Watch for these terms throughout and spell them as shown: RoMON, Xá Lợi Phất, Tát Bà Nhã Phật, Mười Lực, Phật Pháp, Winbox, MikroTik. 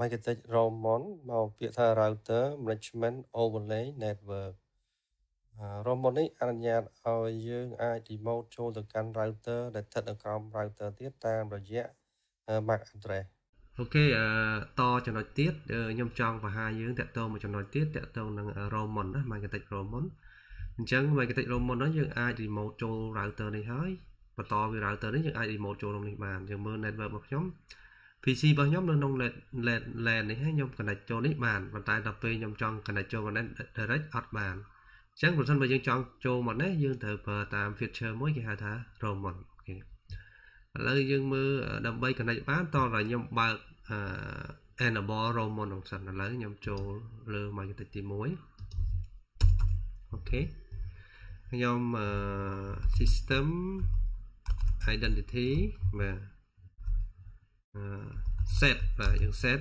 MikroTik RoMON màu biệt tha router management overlay network RoMON này anh nhạt ở dương ID mode cho được căn router để thật được con router tiếp tam rồi dễ mặc address. Ok, to cho nói tiết nhôm tròn và hai dương tẹt tô mà cho nói tiết tẹt tô là RoMON đó MikroTik RoMON. Chẳng MikroTik RoMON nó dương ID mode cho router này thôi và to vì router đấy dương ID mode cho đồng này bàn dương mưa network một nhóm. PC bao nhóm lên nông lèn này hay nhom cần đặt cho nít bàn và tại đập về nhom tròn cần đặt cho và nên direct out bàn sáng của sân bây giờ chọn cho mà đấy dương thử và tạm feature mới cái hạ thả RoMON lời dương mưa đập bay cần đặt bán to là nhom bạc enable RoMON đồng sản là lấy nhom cho lừa mà cái tìm mối ok nhom system identity mà set và những set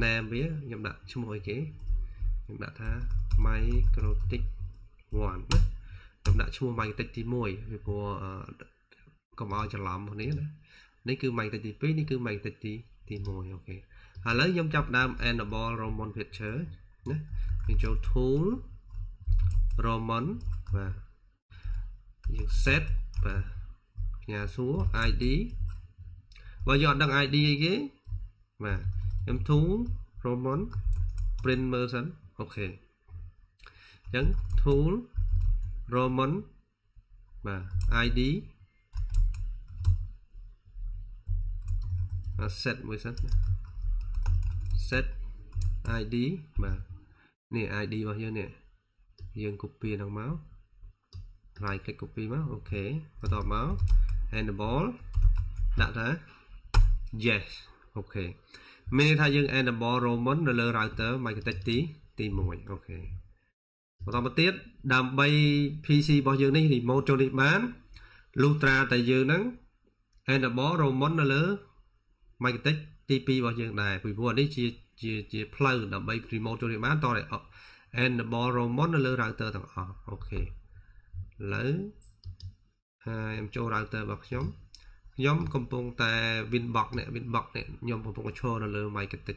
nam biết nhầm đặt cho mọi cái nhầm đặt tha MikroTik ngoạn nhầm đặt cho MikroTik thì mồi vì của có bao giờ làm một nấy đấy đấy cứ MikroTik thì biết đấy cứ MikroTik thì mồi ok lấy nhầm chập nam enable RoMON việt chớ nhé mình cho tool RoMON và những set và nhà số ID bây giờ đăng ID ghế mà em thú RoMON print version ok nhấn thú RoMON mà ID set version set ID mà nè ID bao nhiêu nè dừng copy đằng máu right click copy máu ok và tỏ máu enable đặt ra yes ok mình thay dương enable RoMON rồi lơ router MikroTik tí mồi ok và tao tiếp đam bay PC bao dương này thì mô cho đi bán lutra tại dương nắng enable RoMON rồi lơ MikroTik TP bao dương này vì vừa đấy chia plug đam bay remote cho đi bán to này enable RoMON rồi lơ router thằng ok lấy em cho router bật nhóm nhóm công pong ta Winbox này nhóm công pong control là lơ MikroTik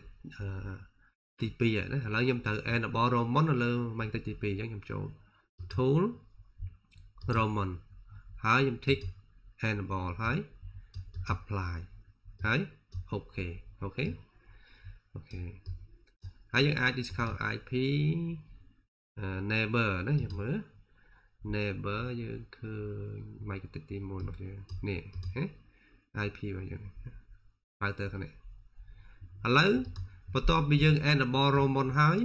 TP vậy đó lấy nhóm từ enable RoMON là lơ MikroTik TP giống nhóm chỗ tool RoMON hãy nhóm thích enable hãy apply hãy ok hãy những ai discount IP neighbor đó nhóm mới neighbor như cứ MikroTik tìm mồi nè IP vào giờ router này lấy và to bây giờ enable RoMON hái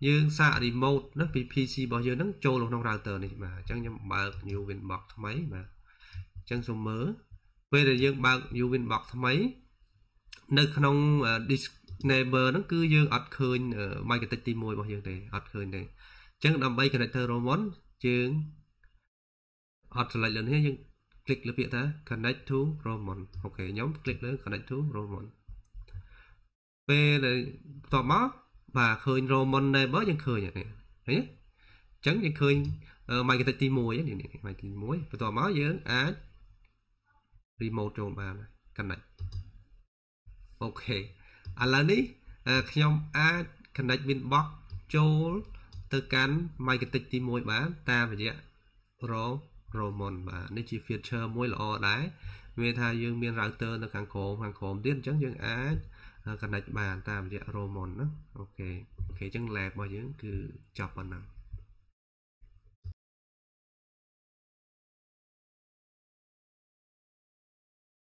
dương xa remote nó bị PC bao giờ nó trôi luôn trong router này mà chẳng nhầm bật nhiều Winbox mấy mà chẳng số mớ về là dương bật nhiều Winbox mấy nơi trong neighbor nó cứ dương ắt khơi MikroTik tìm mồi bao giờ này ắt khơi này chẳng nằm bay connector RoMON chương ắt lại lần hết nhưng click là việc ta connect to RoMON ok nhóm click lên connect to RoMON về là tọa má và khơi RoMON này bớt nhưng khơi vậy này thấy chẳng những khơi MikroTik tìm mồi vậy này MikroTik tìm mồi và tọa má với ad remote trong bàn connect ok là ní nhóm ad connect Winbox cho từ cán MikroTik tìm mồi bán ta phải vậy RoMON và nên chỉ feature mối lọ đáy về thay dương miền router là càng khổ điên chẳng dương á cần đặt bàn tạm RoMON đó ok chẳng lẹp bao nhiêu cứ chọc vào nào.